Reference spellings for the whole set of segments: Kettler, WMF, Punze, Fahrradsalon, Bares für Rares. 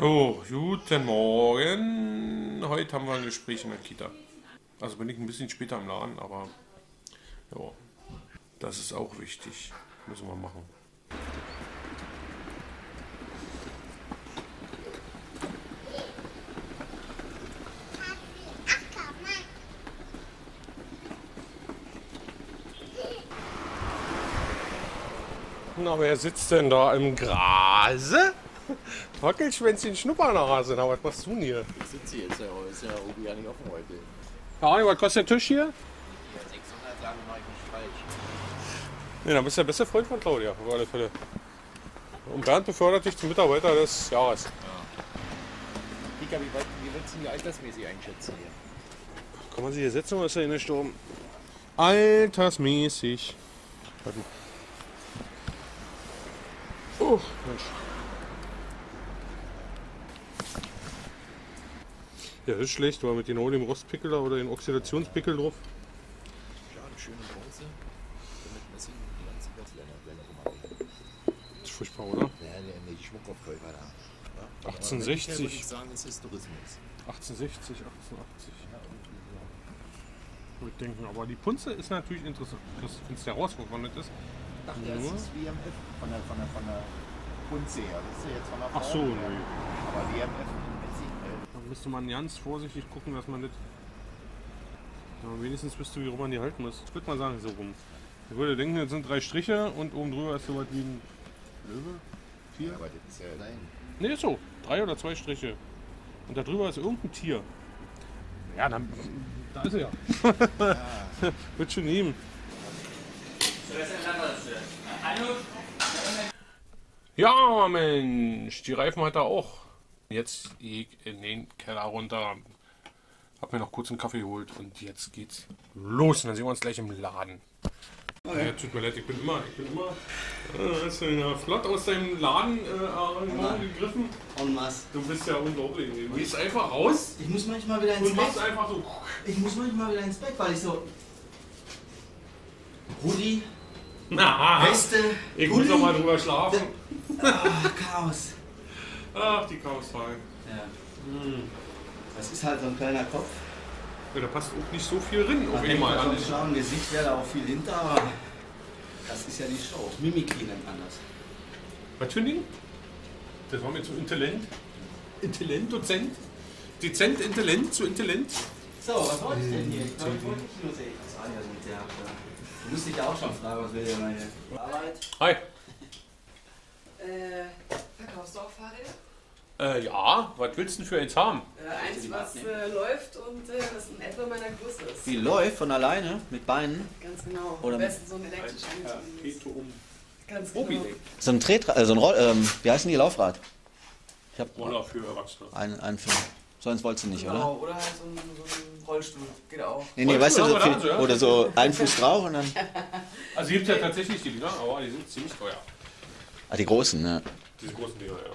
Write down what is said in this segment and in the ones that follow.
So, guten Morgen. Heute haben wir ein Gespräch in der Kita. Also bin ich ein bisschen später im Laden, aber ja, das ist auch wichtig. Müssen wir machen. Na, wer sitzt denn da im Grase? Wackelschwänzchen, Schnuppernase. Na, was machst du denn hier? Ich sitze hier jetzt, aber ist ja irgendwie gar nicht offen heute. Ja, was kostet der Tisch hier? Ja, 600 sagen, mache ich nicht falsch. Nee, dann bist du der beste Freund von Claudia, auf alle Fälle. Und Bernd befördert dich zum Mitarbeiter des Jahres. Ja. Dika, wie willst du denn die altersmäßig einschätzen hier? Kann man sich hier setzen oder ist er gestorben? Altersmäßig. Warte mal. Oh, Mensch. Ja, das ist schlecht, weil mit genau dem Rostpickel oder den Oxidationspickel drauf. Ja, eine schöne Bronze. Damit Messing die ganze Westländer rumhalten. Das ist furchtbar, oder? Nee, die Schmuckaufkäufer da. 1860. Ich würde nicht sagen, das ist Historismus. 1860, 1880. Ich würde denken, aber die Punze ist natürlich interessant. Wenn es der rausgewandert ist. Ich dachte, das ist wie WMF von der Punze her. Das ist jetzt von der Frau. Ach so, nee. Aber WMF. Müsste man ganz vorsichtig gucken, dass man das. Ja, wenigstens wisst du, wie rum man die halten muss. Ich würde mal sagen, so rum. Ich würde denken, das sind 3 Striche und oben drüber ist so weit wie ein Löwe. 4? Ja, aber das ist ja allein. Nee, ist so. 3 oder 2 Striche. Und da drüber ist irgendein Tier. Ja, dann. Da ist er ja. Ja. Wird schon nehmen. Ja, Mensch, die Reifen hat er auch. Jetzt gehe ich in den Keller runter, hab mir noch kurz einen Kaffee geholt und jetzt geht's los. Und dann sehen wir uns gleich im Laden. Okay. Ja, tut mir leid, ich bin immer ist ja flott aus deinem Laden gegriffen. Und was? Du bist ja unglaublich. Du gehst einfach raus. Ich muss manchmal wieder ins Bett. Machst einfach so. Ich muss manchmal wieder ins Bett, weil ich so. Rudi. Na, Weste. Ich muss noch mal drüber schlafen. Ach, Chaos. Ach, die Chaosfrage. Ja. Das ist halt so ein kleiner Kopf. Ja, da passt auch nicht so viel drin. Auf jeden Fall. An dem schlauen Gesicht wäre da auch viel hinter, aber das ist ja die Show. Mimikry nennt man das. Was für ein Ding? Das war mir zu intelligent. Intelligent, Dozent. Dezent, intelligent, zu intelligent. So, was wollte ich denn hier? Ich glaube, ich wollte nicht nur sehen. Das war ja so ein Theater. Du musst dich ja auch schon fragen, was will der mal hier? Arbeit. Hi. Verkaufst du auch Fahrräder? Ja, was willst du denn für eins haben? Eins, was läuft und das in etwa meiner Größe ist. Wie läuft? Von alleine? Mit Beinen? Ganz genau. Oder am besten so ein elektrisches. Ganz genau. So ein Tretrad, so ein Roll, wie heißt denn die Laufrad? Ich hab Roller für Erwachsene. Ein für. So eins wolltest du nicht, genau, oder? Oder halt so ein Rollstuhl. Geht auch. Nee, weißt du, so viel, ja. Oder so ein Fuß drauf und dann. Also gibt es ja tatsächlich die Dinger, aber die sind ziemlich teuer. Ah, die großen, ne? Diese großen Dinger, ja.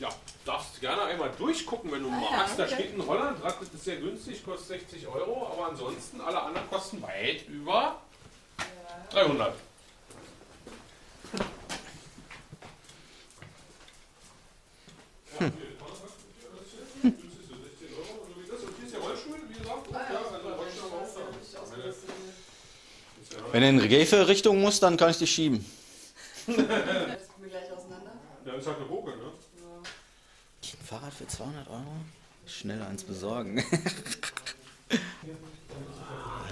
Ja, darfst gerne einmal durchgucken, wenn du magst. Ja, okay. Da steht ein Roller dran, das ist sehr günstig, kostet 60 €, aber ansonsten alle anderen kosten weit über 300. Wenn du in Regefe Richtung musst, dann kann ich dich schieben. Das kommt mir gleich auseinander. Ja, ist halt eine Bogen, ne? Ja. Ein Fahrrad für 200 €? Schneller eins besorgen.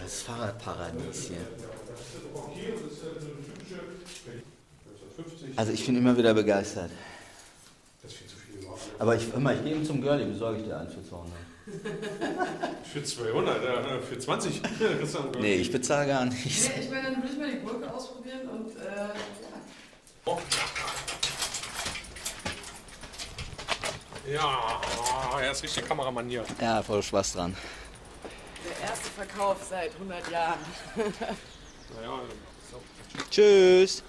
Das Fahrradparadies hier. Also ich bin immer wieder begeistert. Das ist viel zu viel. Aber ich gehe eben zum Girlie, besorge ich dir einen für 200. Für 200, für 20. Nee, ich bezahle gar nichts. Nee, ich meine, dann will ich mal die Gurke ausprobieren und ja. Oh. Ja, er ist richtig Kameramann hier. Ja, voll Spaß dran. Der erste Verkauf seit 100 Jahren. Naja, so. Tschüss.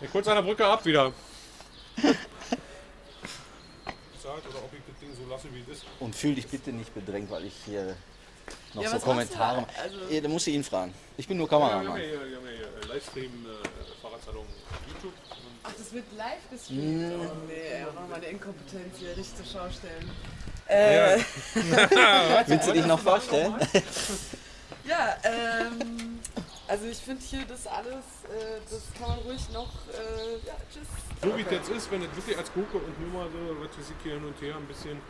Ich kurz an der Brücke ab wieder. Oder ob ich das Ding so lasse, wie es ist. Und fühl dich bitte nicht bedrängt, weil ich hier noch ja, so Kommentare mache. Also ja, da musst du ihn fragen. Ich bin nur Kameramann. Ja, wir haben ja hier Livestream, Fahrrad. Fahrradsalon YouTube. Ach, das wird live gestreamt? Mhm. Oh, nee, aber meine Inkompetenz hier nicht zur Schau stellen. Ja. Willst du dich noch vorstellen? Ja, also ich finde hier das alles, das kann man ruhig noch, ja, tschüss. So wie es jetzt ist, wenn ich wirklich als gucke und nur mal so Retusik hier hin und her ein bisschen,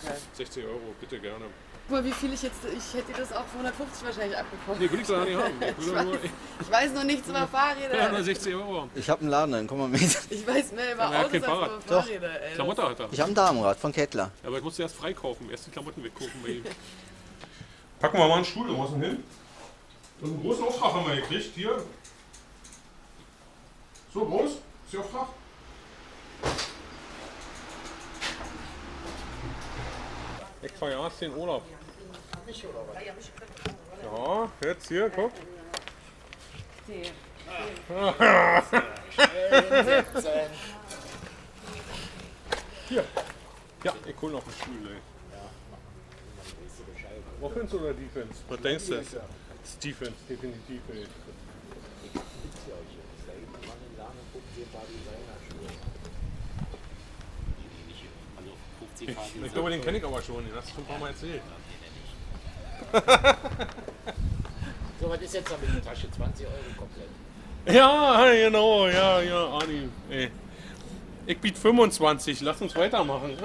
okay. 60 €, bitte gerne. Guck mal, wie viel ich jetzt, ich hätte das auch für 150 wahrscheinlich abgekommen. Nee, will ich gar nicht haben. Ich weiß noch nichts über Fahrräder. Ja, nur 60 €. Ich habe einen Laden, dann komm mal mit. Ich weiß mehr über Autos als über Fahrräder, ey. Klamotten hat er. Ich habe ein Damenrad von Kettler. Ja, aber ich musste erst freikaufen, erst die Klamotten wegkaufen bei ihm. Packen wir mal einen Stuhl draußen hin. Und einen großen Auftrag haben wir gekriegt, hier. So groß ist der Auftrag. Ich verjahr's den Urlaub. Ja, jetzt hier, guck. Hier. Ja, ich hol noch einen Stuhl, ey. Offense oder Defense? Was denkst du? Das ist Defense, definitiv. Ey. Ich glaube, den kenne ich aber schon, den hast du schon ein paar Mal erzählt. So, was ist jetzt damit die Tasche? 20 € komplett. Ja, genau, ja, Adi. Ey. Ich biete 25, lass uns weitermachen.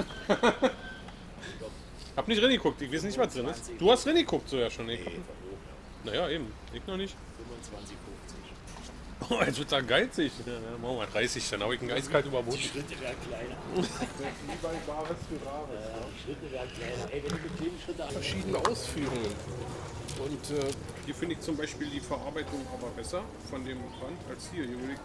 Hab nicht reingeguckt, ich weiß nicht, was drin ist. Du hast reingeguckt, so ja schon. Ich. Naja, eben, ich noch nicht. 25,50. Oh, jetzt wird's dann geizig. Ja, machen wir 30, dann habe ich einen eiskalt überboten. Die Schritte werden kleiner. Wie bei Bares für Rares. Ja, die Schritte werden kleiner. Ey, wenn ich mit jedem Schritt an. Verschiedene Ausführungen. Und hier finde ich zum Beispiel die Verarbeitung aber besser von dem Band als hier. Hier würde ich.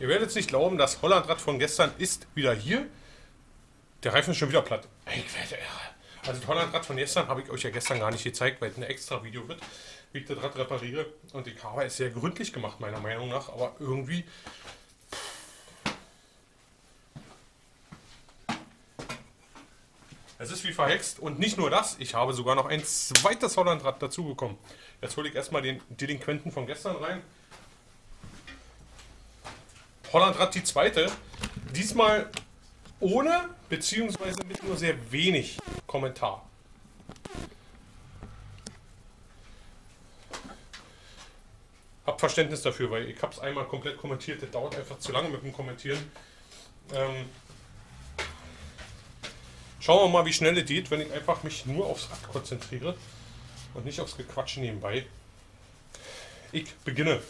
Ihr werdet es nicht glauben, das Hollandrad von gestern ist wieder hier. Der Reifen ist schon wieder platt. Ich werde irre. Also das Hollandrad von gestern habe ich euch ja gestern gar nicht gezeigt, weil es ein extra Video wird, wie ich das Rad repariere. Und die Kara ist sehr gründlich gemacht, meiner Meinung nach. Aber irgendwie... Es ist wie verhext. Und nicht nur das, ich habe sogar noch ein zweites Hollandrad dazu bekommen. Jetzt hole ich erstmal den Delinquenten von gestern rein. Hollandrad die zweite, diesmal ohne beziehungsweise mit nur sehr wenig Kommentar. Hab Verständnis dafür, weil ich hab's einmal komplett kommentiert, das dauert einfach zu lange mit dem Kommentieren. Schauen wir mal, wie schnell es geht, wenn ich einfach mich nur aufs Rad konzentriere und nicht aufs Gequatschen nebenbei. Ich beginne.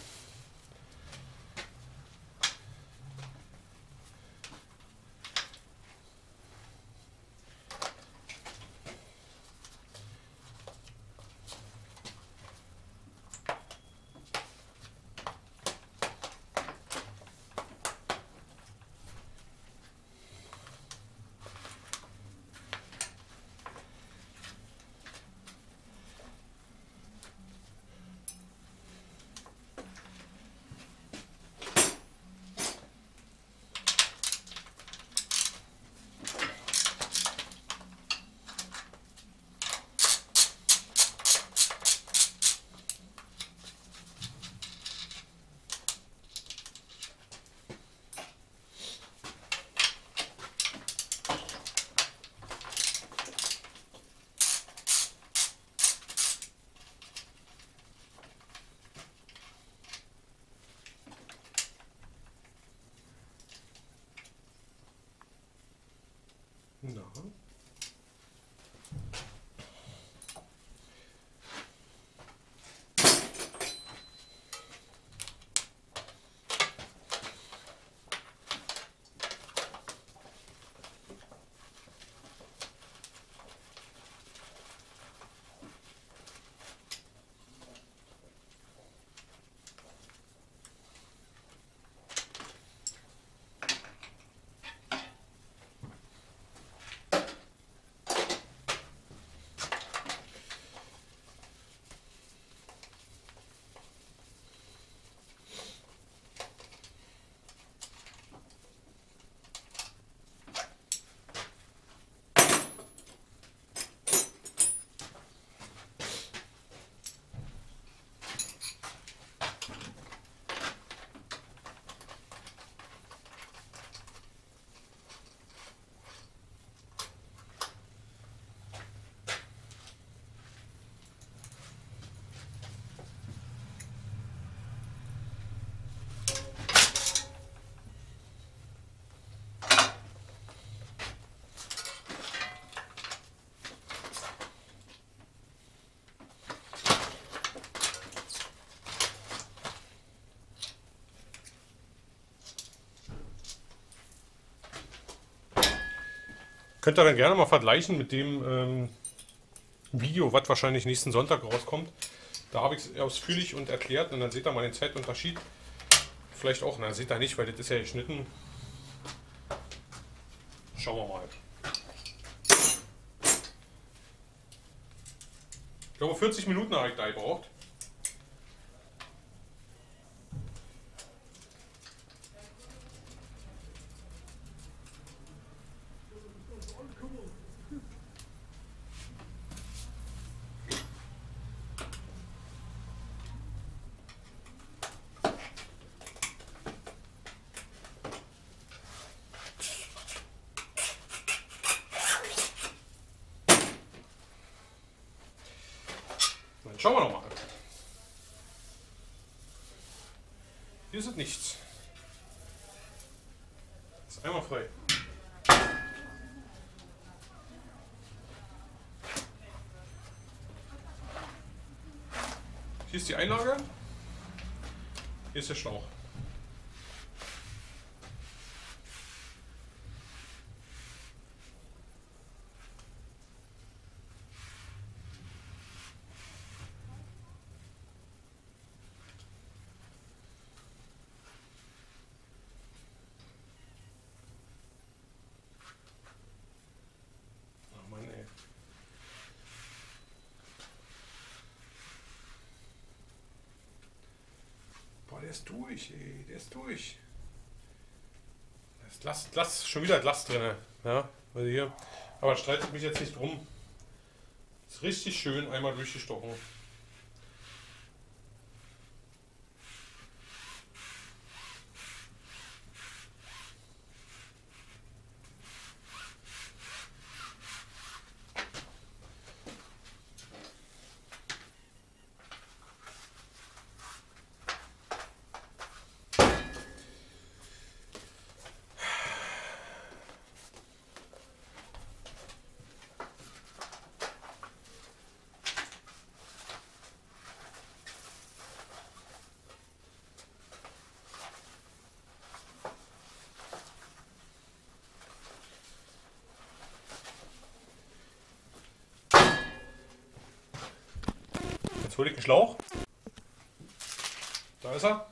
Könnt ihr dann gerne mal vergleichen mit dem Video, was wahrscheinlich nächsten Sonntag rauskommt. Da habe ich es ausführlich und erklärt und dann seht ihr mal den Zeitunterschied. Vielleicht auch, na, seht ihr nicht, weil das ist ja geschnitten. Schauen wir mal. Ich glaube 40 Minuten habe ich da gebraucht. Schauen wir nochmal. Hier ist nichts. Ist einmal frei. Hier ist die Einlage. Hier ist der Schlauch. Der ist durch, ey. Der ist durch. Da ist Last, schon wieder Last drin. Ja, also hier. Aber streitet mich jetzt nicht drum. Ist richtig schön einmal durchgestochen. Hol ich den Schlauch. Da ist er.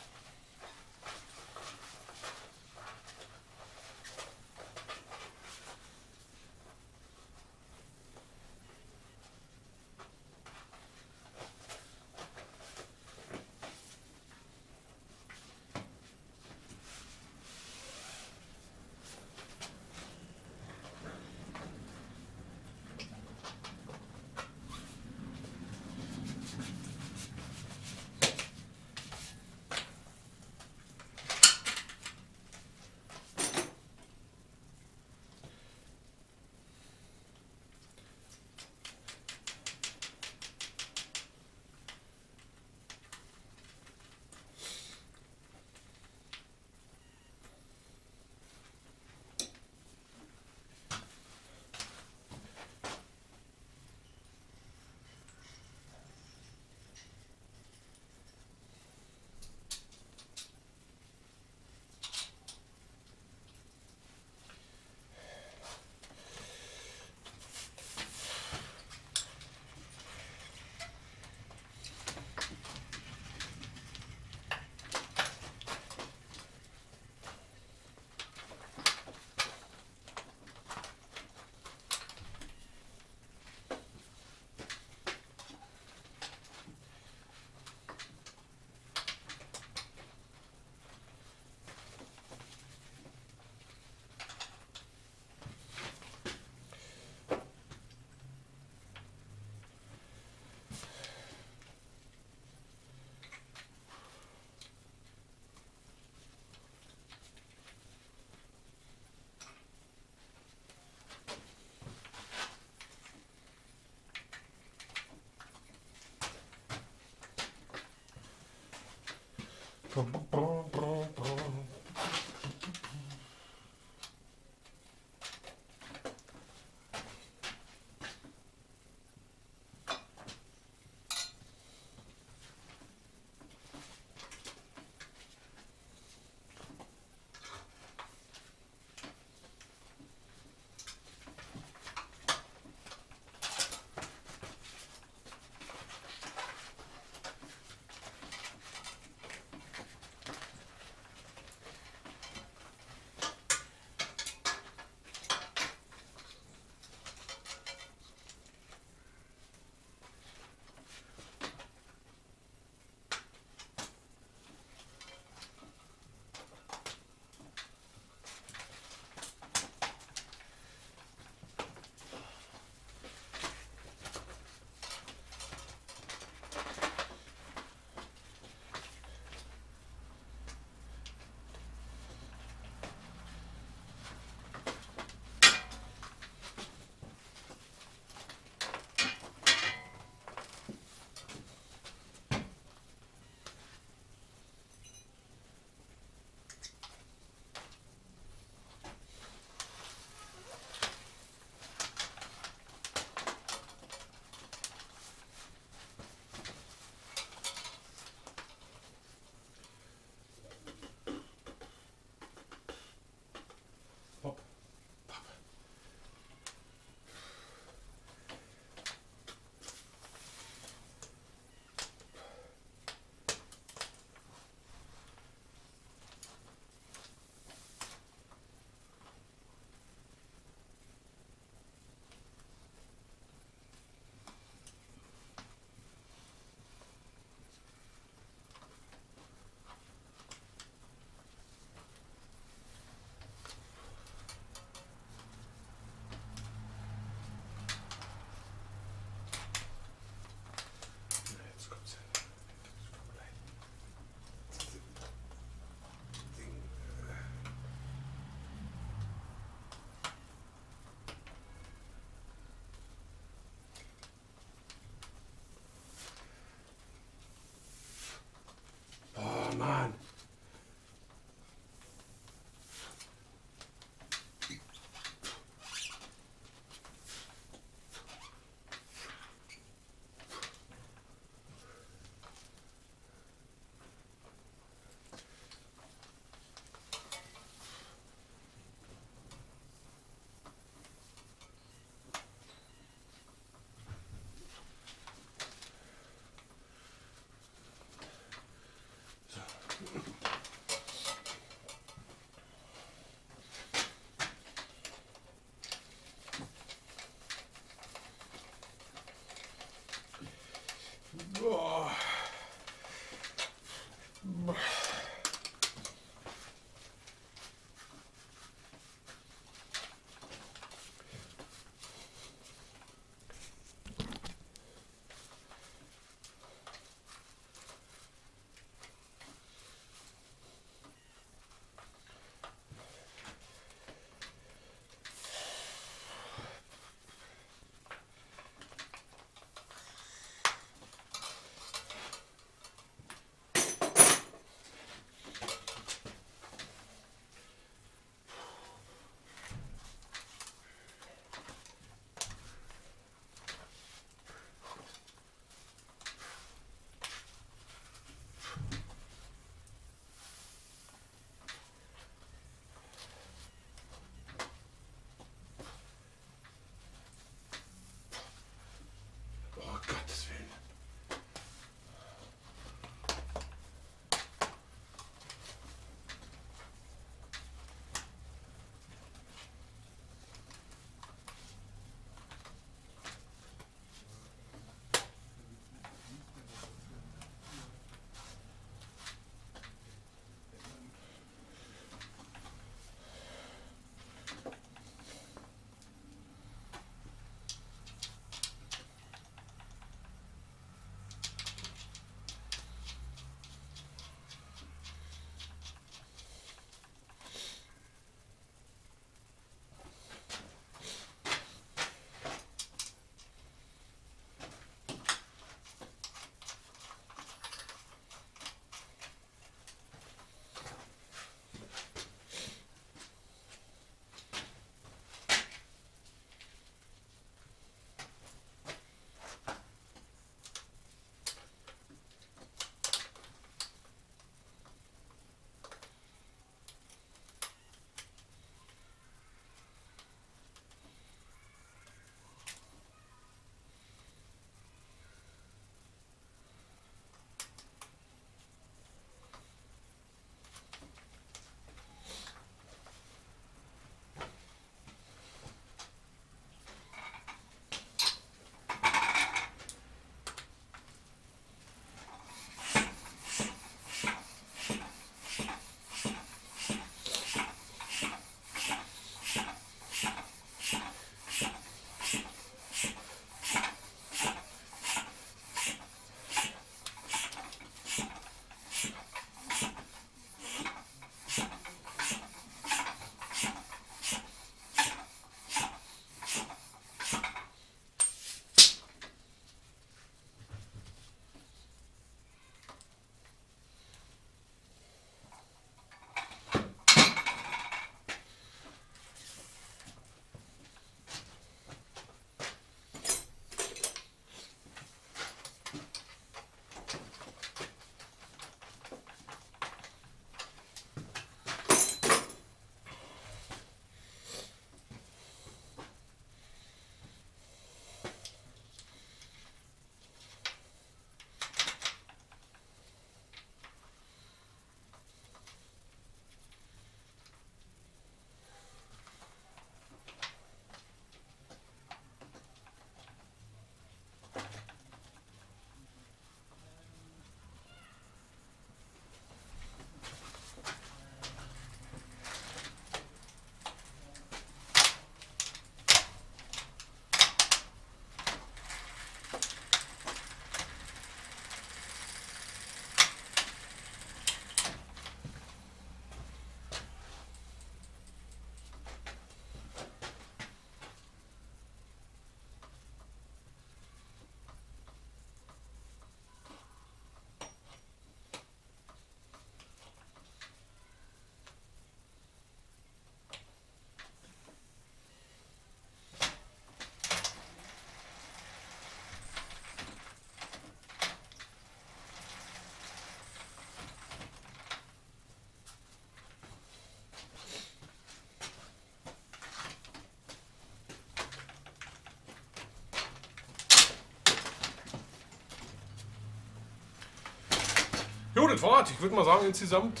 mit Fahrrad. Ich würde mal sagen, insgesamt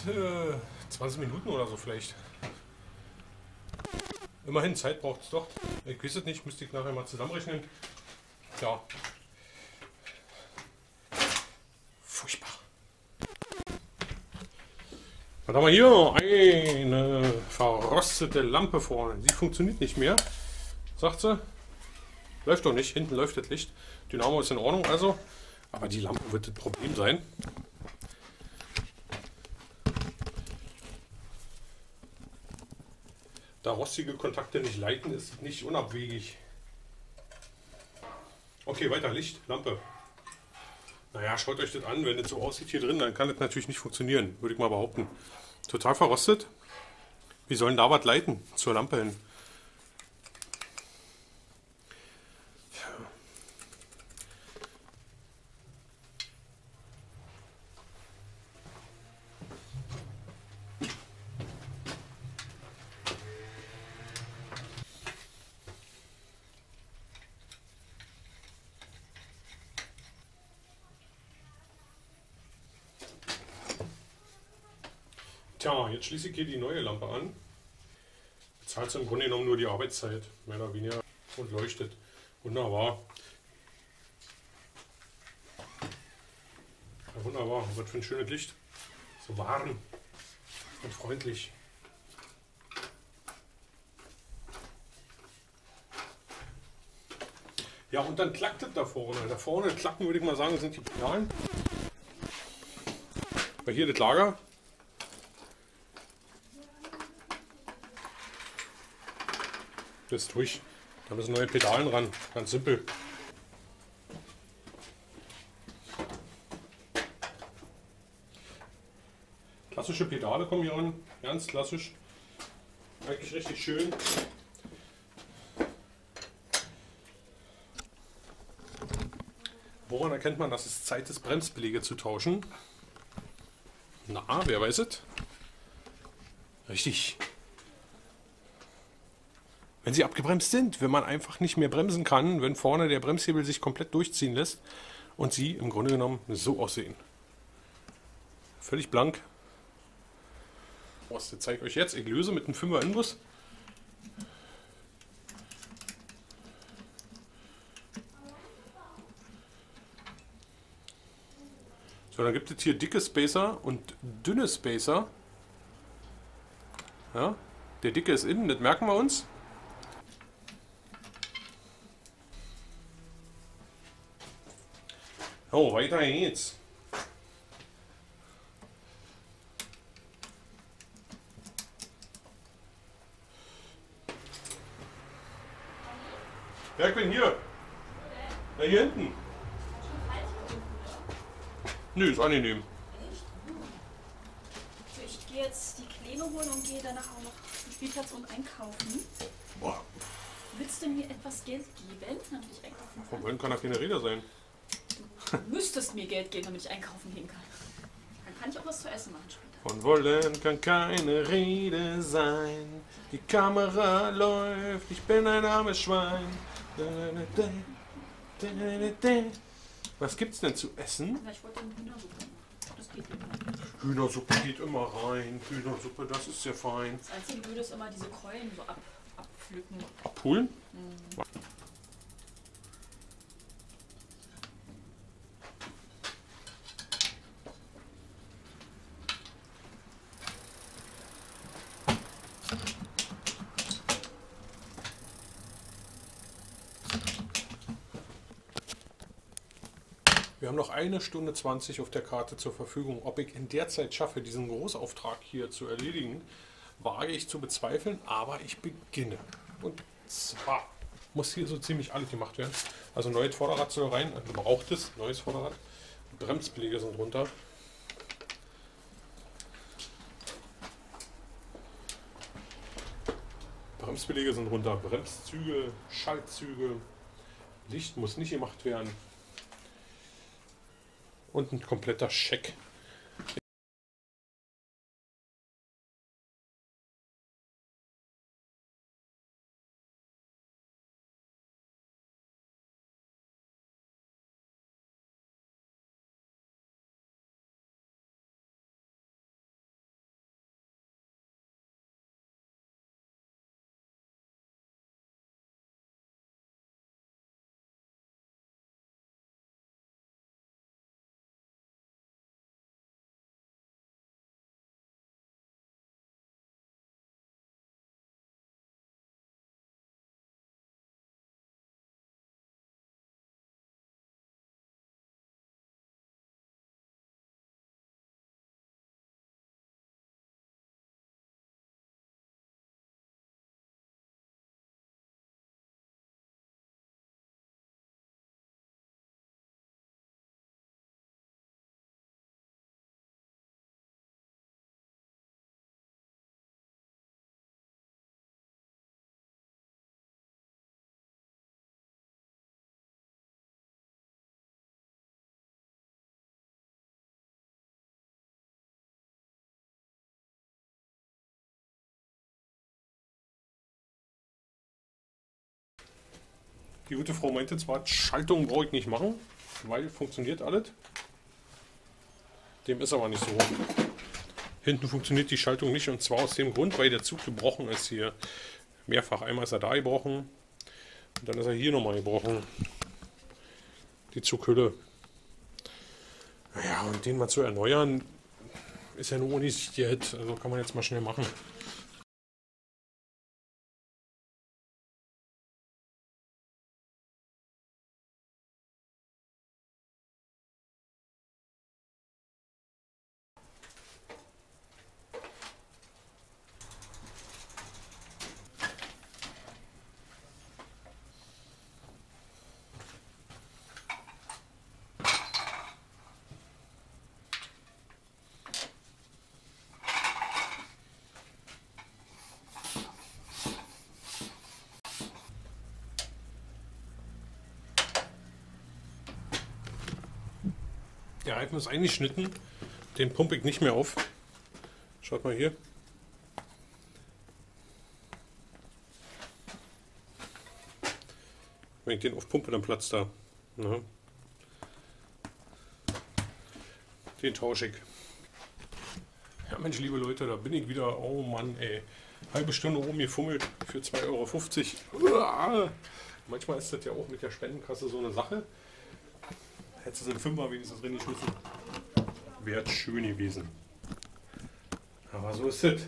20 Minuten oder so vielleicht. Immerhin, Zeit braucht es doch. Ich weiß es nicht, müsste ich nachher mal zusammenrechnen. Ja. Furchtbar. Was haben wir hier? Eine verrostete Lampe vorne. Sie funktioniert nicht mehr, sagt sie. Läuft doch nicht. Hinten läuft das Licht. Dynamo ist in Ordnung also. Aber die Lampe wird das Problem sein. Da rostige Kontakte nicht leiten, ist nicht unabwegig. Okay, weiter Licht, Lampe. Naja, schaut euch das an, wenn das so aussieht hier drin, dann kann das natürlich nicht funktionieren, würde ich mal behaupten. Total verrostet. Wie sollen da was leiten zur Lampe hin? Tja, jetzt schließe ich hier die neue Lampe an. Bezahlt im Grunde genommen nur die Arbeitszeit, mehr oder weniger, und leuchtet. Wunderbar. Ja, wunderbar, was für ein schönes Licht. So warm und freundlich. Ja, und dann klackt es da vorne. Da vorne klacken, würde ich mal sagen, sind die Pedalen. Weil hier das Lager. Das ist durch. Da müssen neue Pedalen ran. Ganz simpel. Klassische Pedale kommen hier an. Ganz klassisch. Eigentlich richtig schön. Woran erkennt man, dass es Zeit ist, Bremsbeläge zu tauschen? Na, wer weiß es? Richtig. Wenn sie abgebremst sind, wenn man einfach nicht mehr bremsen kann, wenn vorne der Bremshebel sich komplett durchziehen lässt und sie im Grunde genommen so aussehen. Völlig blank. Was zeige ich euch jetzt? Ich löse mit einem 5er Inbus. So, dann gibt es hier dicke Spacer und dünne Spacer. Ja, der dicke ist innen, das merken wir uns. Oh, weiter geht's. Ja, ich bin hier. Na, hier hinten. Nö, ist angenehm. So, ich gehe jetzt die Kleine holen und gehe danach auch noch zum Spielplatz und einkaufen. Boah. Willst du mir etwas Geld geben, damit ich einkaufen kann? Von Wollen kann da keine Rede sein. Du müsstest mir Geld geben, damit ich einkaufen gehen kann. Dann kann ich auch was zu essen machen später. Von Wollen kann keine Rede sein. Die Kamera läuft, ich bin ein armes Schwein. Was gibt's denn zu essen? Ich wollte eine Hühnersuppe machen. Das geht immer. Hühnersuppe geht immer rein. Hühnersuppe, das ist sehr fein. Das einzige Blöde ist immer diese Keulen so abpflücken. Abholen? Mhm. Wir haben noch 1 Stunde 20 auf der Karte zur Verfügung. Ob ich in der Zeit schaffe, diesen Großauftrag hier zu erledigen, wage ich zu bezweifeln, aber ich beginne. Und zwar muss hier so ziemlich alles gemacht werden. Also neues Vorderrad soll rein, ein gebrauchtes neues Vorderrad. Bremsbeläge sind runter. Bremsbeläge sind runter, Bremszüge, Schaltzüge, Licht muss nicht gemacht werden. Und ein kompletter Scheck. Die gute Frau meinte zwar, Schaltung brauche ich nicht machen, weil funktioniert alles. Dem ist aber nicht so. Hinten funktioniert die Schaltung nicht, und zwar aus dem Grund, weil der Zug gebrochen ist hier. Mehrfach. Einmal ist er da gebrochen und dann ist er hier nochmal gebrochen. Die Zughülle. Naja, und den mal zu erneuern, ist ja nur nicht jetzt. Also kann man jetzt mal schnell machen. Der Reifen ist eingeschnitten, den pumpe ich nicht mehr auf. Schaut mal hier. Wenn ich den aufpumpe, dann platzt er. Na. Den tausche ich. Ja Mensch, liebe Leute, da bin ich wieder. Oh Mann, ey. Halbe Stunde rumgefummelt für 2,50 €. Uah. Manchmal ist das ja auch mit der Spendenkasse so eine Sache. Jetzt sind 5er wenigstens drin geschmissen. Wäre schön gewesen. Aber so ist es.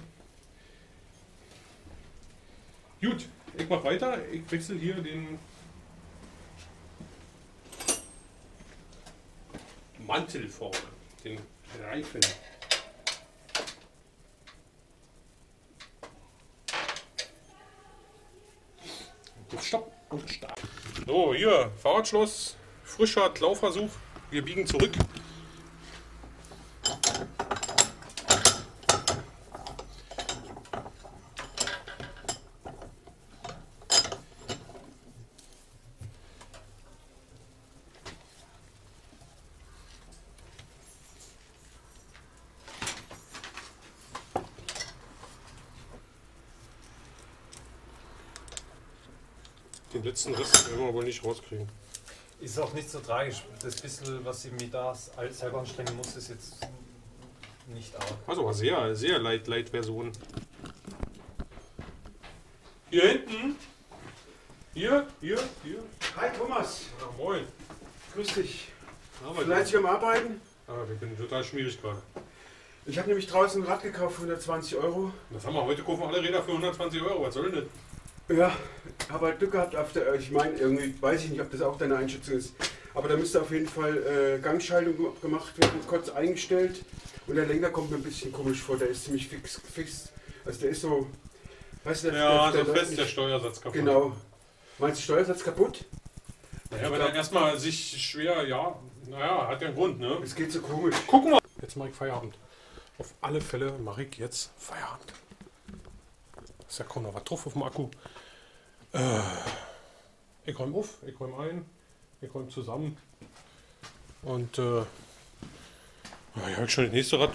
Gut, ich mache weiter. Ich wechsle hier den Mantel vorne, den Reifen. Und stopp und start. So, hier, Fahrradschloss. Frischer Klauversuch, wir biegen zurück. Den letzten Rest werden wir wohl nicht rauskriegen. Ist auch nicht so tragisch. Das bisschen, was ich mir da alles selber anstrengen muss, ist jetzt nicht arg. Also sehr, sehr light Version. Hier hinten. Hier. Hi Thomas. Ja, moin. Grüß dich. Fleißig am Arbeiten? Ah, wir sind total schwierig gerade. Ich habe nämlich draußen ein Rad gekauft für 120 €. Das haben wir heute, kaufen alle Räder für 120 €. Was soll denn das? Ja, habe halt Glück gehabt, ich meine, irgendwie weiß ich nicht, ob das auch deine Einschätzung ist, aber da müsste auf jeden Fall Gangschaltung gemacht werden, kurz eingestellt, und der Lenker kommt mir ein bisschen komisch vor, der ist ziemlich fix, also der ist so, weißt du, ja, so fest, der Steuersatz kaputt. Genau. Meinst du, Steuersatz kaputt? Naja, aber dann erstmal sich schwer, ja, naja, hat ja einen Grund, ne? Es geht so komisch. Gucken wir! Jetzt mache ich Feierabend. Auf alle Fälle mache ich jetzt Feierabend. Ist ja kaum noch was drauf auf dem Akku. Ich räume auf, ich räume ein, ich räume zusammen. Und ich habe schon das nächste Rad.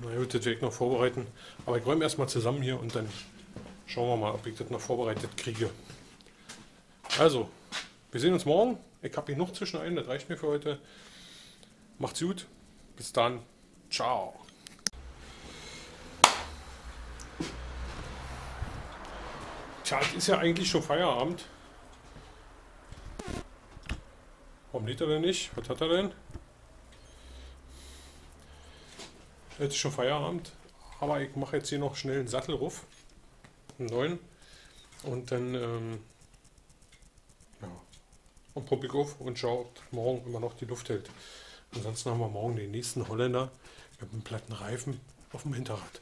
Na gut, das werde ich noch vorbereiten. Aber ich räume erstmal zusammen hier und dann schauen wir mal, ob ich das noch vorbereitet kriege. Also, wir sehen uns morgen. Ich habe hier noch zwischen ein, das reicht mir für heute. Macht's gut, bis dann, ciao. Tja, es ist ja eigentlich schon Feierabend. Warum lädt er denn nicht? Was hat er denn? Jetzt ist schon Feierabend. Aber ich mache jetzt hier noch schnell einen Sattel ruf. Einen neuen. Und dann ja. Und probiere ich auf und schaue, ob morgen immer noch die Luft hält. Ansonsten haben wir morgen den nächsten Holländer mit einem platten Reifen auf dem Hinterrad.